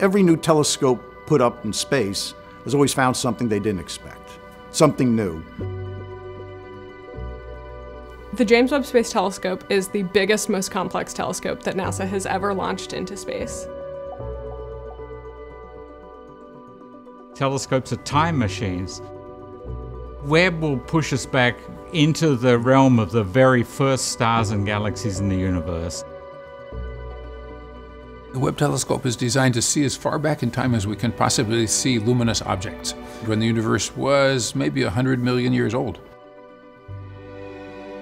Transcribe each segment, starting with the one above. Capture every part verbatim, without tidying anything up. Every new telescope put up in space has always found something they didn't expect, something new. The James Webb Space Telescope is the biggest, most complex telescope that NASA has ever launched into space. Telescopes are time machines. Webb will push us back into the realm of the very first stars and galaxies in the universe. The Webb telescope is designed to see as far back in time as we can possibly see luminous objects, when the universe was maybe one hundred million years old.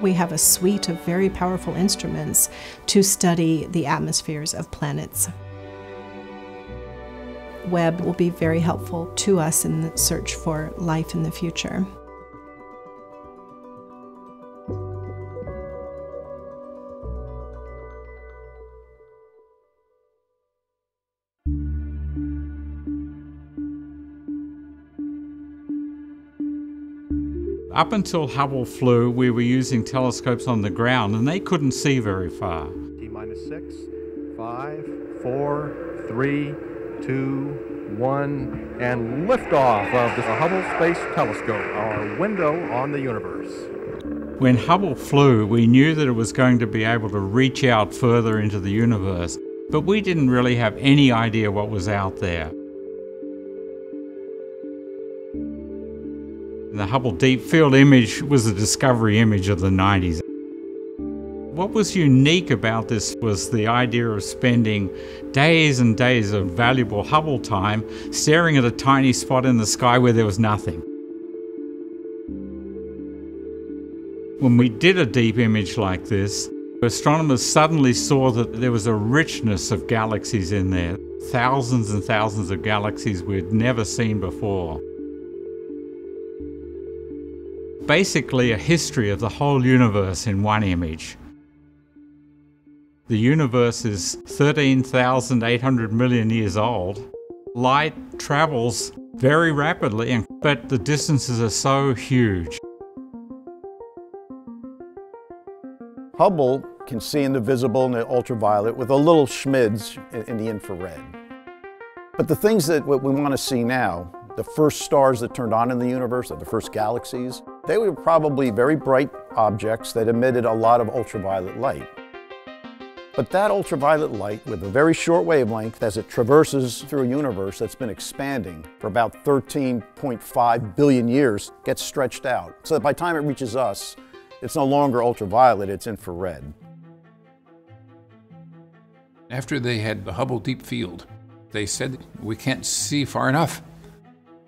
We have a suite of very powerful instruments to study the atmospheres of planets. Webb will be very helpful to us in the search for life in the future. Up until Hubble flew, we were using telescopes on the ground, and they couldn't see very far. T minus six, five, four, three, two, one, and liftoff of the Hubble Space Telescope, our window on the universe. When Hubble flew, we knew that it was going to be able to reach out further into the universe, but we didn't really have any idea what was out there. The Hubble Deep Field image was a discovery image of the nineties. What was unique about this was the idea of spending days and days of valuable Hubble time staring at a tiny spot in the sky where there was nothing. When we did a deep image like this, astronomers suddenly saw that there was a richness of galaxies in there. Thousands and thousands of galaxies we'd never seen before. Basically a history of the whole universe in one image. The universe is thirteen thousand eight hundred million years old. Light travels very rapidly, but the distances are so huge. Hubble can see in the visible and the ultraviolet with a little schmidge in the infrared. But the things that we want to see now, the first stars that turned on in the universe, or the first galaxies, they were probably very bright objects that emitted a lot of ultraviolet light. But that ultraviolet light, with a very short wavelength as it traverses through a universe that's been expanding for about thirteen point five billion years, gets stretched out. So that by the time it reaches us, it's no longer ultraviolet, it's infrared. After they had the Hubble Deep Field, they said, we can't see far enough.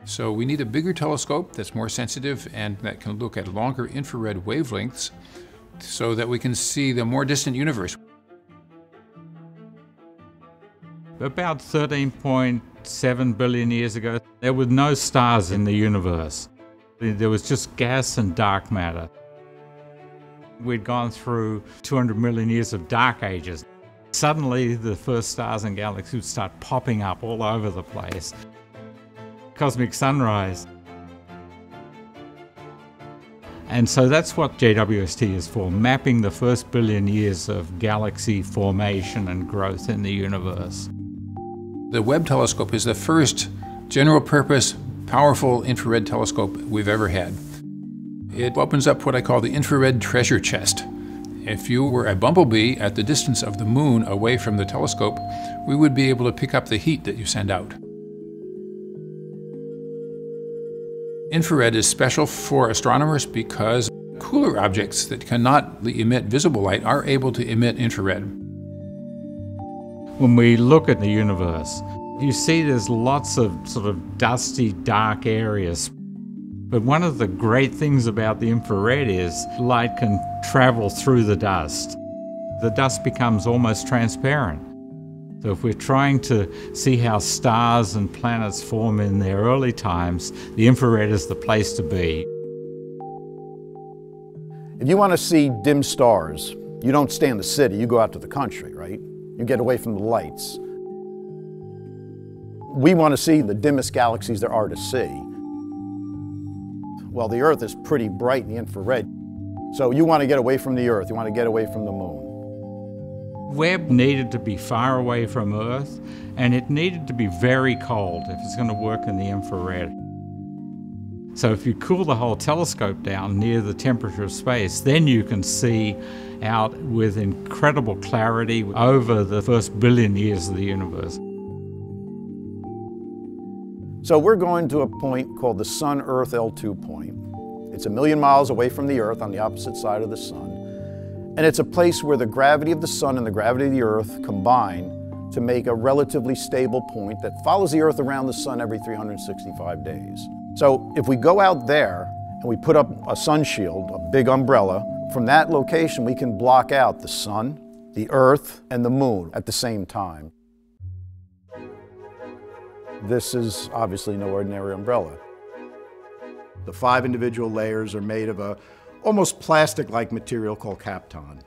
So we need a bigger telescope that's more sensitive and that can look at longer infrared wavelengths so that we can see the more distant universe. About thirteen point seven billion years ago, there were no stars in the universe. There was just gas and dark matter. We'd gone through two hundred million years of dark ages. Suddenly, the first stars and galaxies would start popping up all over the place. Cosmic sunrise. And so that's what J W S T is for, mapping the first billion years of galaxy formation and growth in the universe. The Webb telescope is the first general-purpose, powerful infrared telescope we've ever had. It opens up what I call the infrared treasure chest. If you were a bumblebee at the distance of the moon away from the telescope, we would be able to pick up the heat that you send out. Infrared is special for astronomers because cooler objects that cannot emit visible light are able to emit infrared. When we look at the universe, you see there's lots of sort of dusty, dark areas. But one of the great things about the infrared is light can travel through the dust. The dust becomes almost transparent. So if we're trying to see how stars and planets form in their early times, the infrared is the place to be. If you want to see dim stars, you don't stay in the city, you go out to the country, right? You get away from the lights. We want to see the dimmest galaxies there are to see. Well, the Earth is pretty bright in the infrared, so you want to get away from the Earth, you want to get away from the moon. Webb needed to be far away from Earth, and it needed to be very cold if it's going to work in the infrared. So if you cool the whole telescope down near the temperature of space, then you can see out with incredible clarity over the first billion years of the universe. So we're going to a point called the Sun-Earth L two point. It's a million miles away from the Earth on the opposite side of the Sun. And it's a place where the gravity of the Sun and the gravity of the Earth combine to make a relatively stable point that follows the Earth around the Sun every three hundred sixty-five days. So if we go out there and we put up a sun shield, a big umbrella, from that location we can block out the Sun, the Earth, and the Moon at the same time. This is obviously no ordinary umbrella. The five individual layers are made of a almost plastic-like material called Kapton.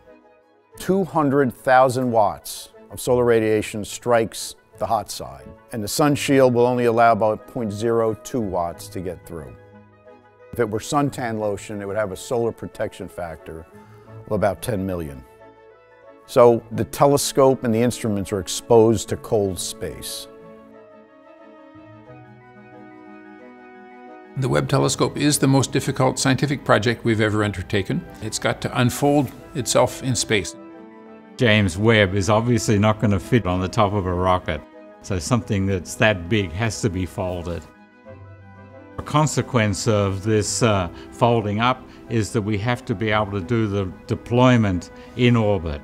two hundred thousand watts of solar radiation strikes the hot side, and the sun shield will only allow about zero point zero two watts to get through. If it were suntan lotion, it would have a solar protection factor of about ten million. So the telescope and the instruments are exposed to cold space. The Webb Telescope is the most difficult scientific project we've ever undertaken. It's got to unfold itself in space. James Webb is obviously not going to fit on the top of a rocket, so something that's that big has to be folded. A consequence of this uh, folding up is that we have to be able to do the deployment in orbit.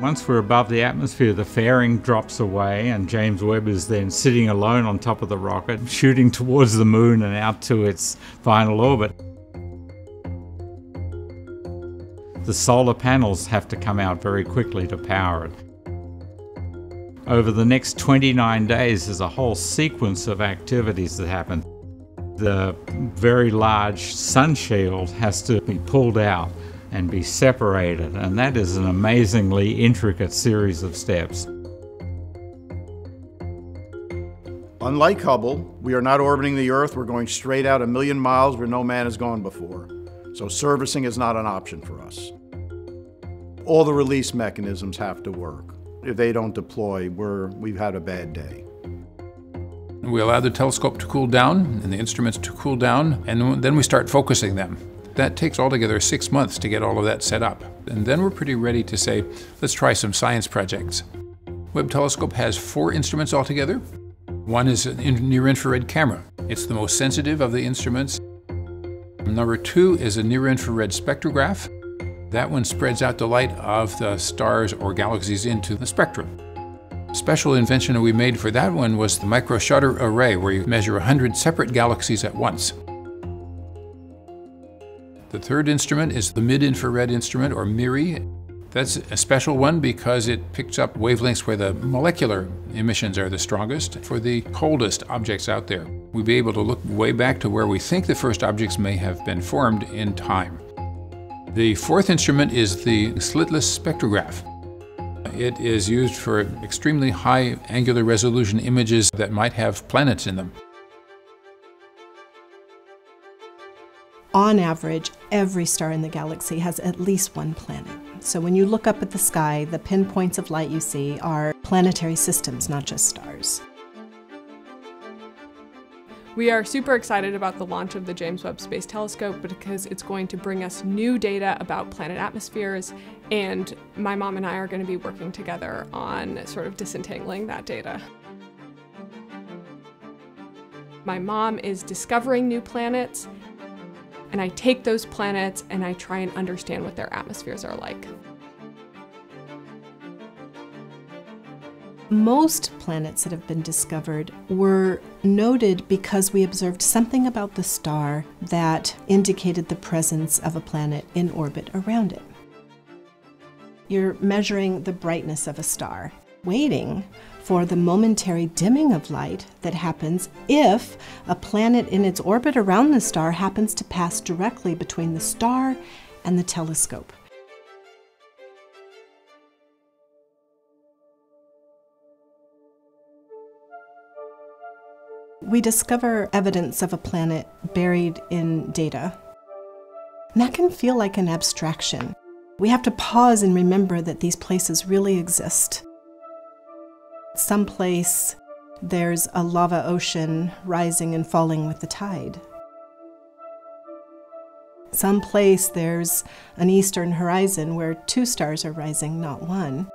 Once we're above the atmosphere, the fairing drops away and James Webb is then sitting alone on top of the rocket, shooting towards the moon and out to its final orbit. The solar panels have to come out very quickly to power it. Over the next twenty-nine days, there's a whole sequence of activities that happen. The very large sun shield has to be pulled out and be separated, and that is an amazingly intricate series of steps. Unlike Hubble, we are not orbiting the Earth. We're going straight out a million miles where no man has gone before. So servicing is not an option for us. All the release mechanisms have to work. If they don't deploy, we're, we've had a bad day. We allow the telescope to cool down and the instruments to cool down, and then we start focusing them. That takes altogether six months to get all of that set up. And then we're pretty ready to say, let's try some science projects. Webb Telescope has four instruments altogether. One is a near-infrared camera. It's the most sensitive of the instruments. Number two is a near-infrared spectrograph. That one spreads out the light of the stars or galaxies into the spectrum. Special invention that we made for that one was the microshutter array, where you measure one hundred separate galaxies at once. The third instrument is the mid-infrared instrument, or MIRI. That's a special one because it picks up wavelengths where the molecular emissions are the strongest for the coldest objects out there. We'll be able to look way back to where we think the first objects may have been formed in time. The fourth instrument is the slitless spectrograph. It is used for extremely high angular resolution images that might have planets in them. On average, every star in the galaxy has at least one planet. So when you look up at the sky, the pinpoints of light you see are planetary systems, not just stars. We are super excited about the launch of the James Webb Space Telescope because it's going to bring us new data about planet atmospheres, and my mom and I are going to be working together on sort of disentangling that data. My mom is discovering new planets, and I take those planets and I try and understand what their atmospheres are like. Most planets that have been discovered were noted because we observed something about the star that indicated the presence of a planet in orbit around it. You're measuring the brightness of a star, waiting for the momentary dimming of light that happens if a planet in its orbit around the star happens to pass directly between the star and the telescope. we discover evidence of a planet buried in data. And that can feel like an abstraction. We have to pause and remember that these places really exist. Someplace there's a lava ocean rising and falling with the tide. Someplace there's an eastern horizon where two stars are rising, not one.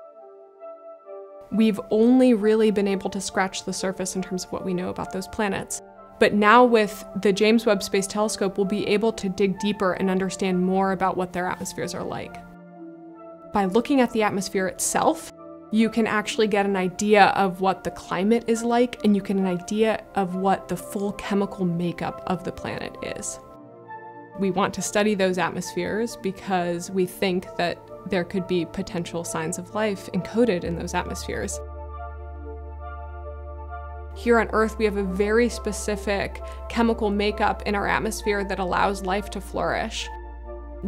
We've only really been able to scratch the surface in terms of what we know about those planets. But now with the James Webb Space Telescope, we'll be able to dig deeper and understand more about what their atmospheres are like. By looking at the atmosphere itself, you can actually get an idea of what the climate is like, and you get an idea of what the full chemical makeup of the planet is. We want to study those atmospheres because we think that there could be potential signs of life encoded in those atmospheres. Here on Earth, we have a very specific chemical makeup in our atmosphere that allows life to flourish.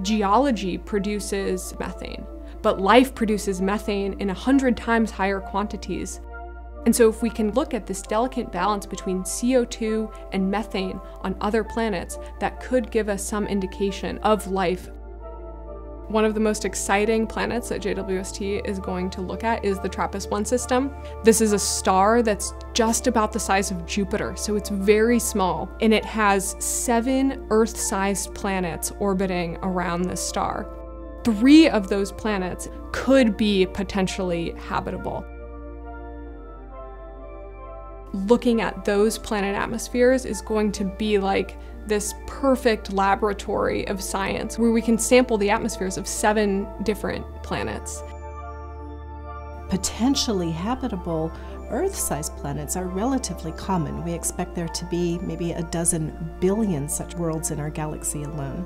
Geology produces methane, but life produces methane in a hundred times higher quantities. And so if we can look at this delicate balance between C O two and methane on other planets, that could give us some indication of life. One of the most exciting planets that J W S T is going to look at is the TRAPPIST one system. This is a star that's just about the size of Jupiter, so it's very small, and it has seven Earth-sized planets orbiting around this star. Three of those planets could be potentially habitable. Looking at those planet atmospheres is going to be like this perfect laboratory of science where we can sample the atmospheres of seven different planets. Potentially habitable Earth-sized planets are relatively common. We expect there to be maybe a dozen billion such worlds in our galaxy alone.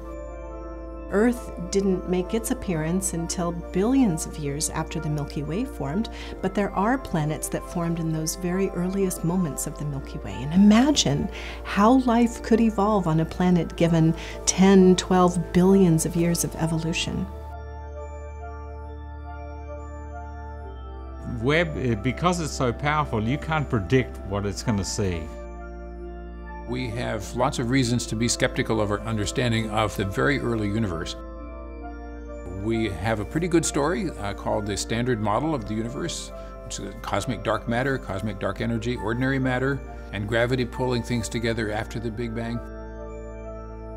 Earth didn't make its appearance until billions of years after the Milky Way formed, but there are planets that formed in those very earliest moments of the Milky Way. And imagine how life could evolve on a planet given ten, twelve billions of years of evolution. Webb, because it's so powerful, you can't predict what it's going to see. We have lots of reasons to be skeptical of our understanding of the very early universe. We have a pretty good story uh, called the Standard Model of the Universe, which is cosmic dark matter, cosmic dark energy, ordinary matter, and gravity pulling things together after the Big Bang.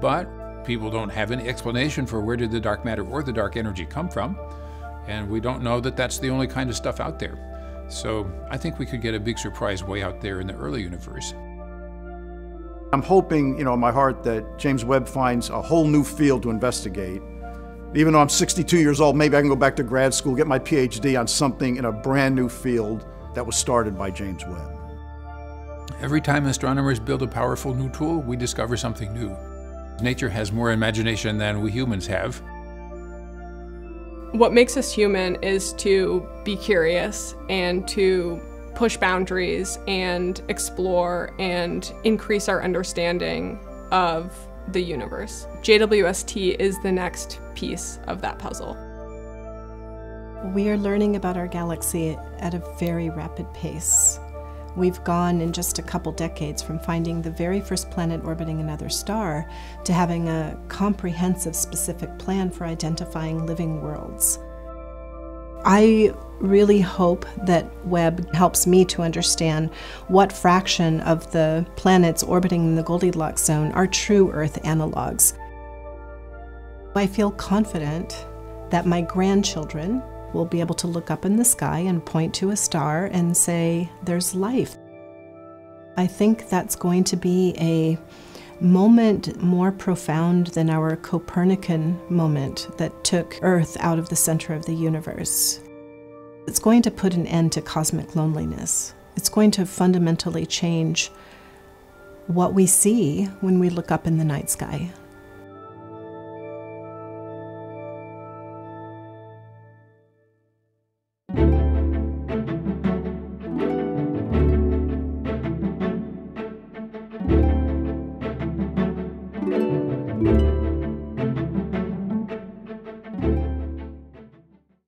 But people don't have any explanation for where did the dark matter or the dark energy come from, and we don't know that that's the only kind of stuff out there. So I think we could get a big surprise way out there in the early universe. I'm hoping, you know, in my heart that James Webb finds a whole new field to investigate. Even though I'm sixty-two years old, maybe I can go back to grad school, get my P H D on something in a brand new field that was started by James Webb. Every time astronomers build a powerful new tool, we discover something new. Nature has more imagination than we humans have. What makes us human is to be curious and to push boundaries and explore and increase our understanding of the universe. J W S T is the next piece of that puzzle. We are learning about our galaxy at a very rapid pace. We've gone in just a couple decades from finding the very first planet orbiting another star to having a comprehensive specific plan for identifying living worlds. I really hope that Webb helps me to understand what fraction of the planets orbiting in the Goldilocks zone are true Earth analogs. I feel confident that my grandchildren will be able to look up in the sky and point to a star and say, there's life. I think that's going to be a moment more profound than our Copernican moment that took Earth out of the center of the universe. It's going to put an end to cosmic loneliness. It's going to fundamentally change what we see when we look up in the night sky.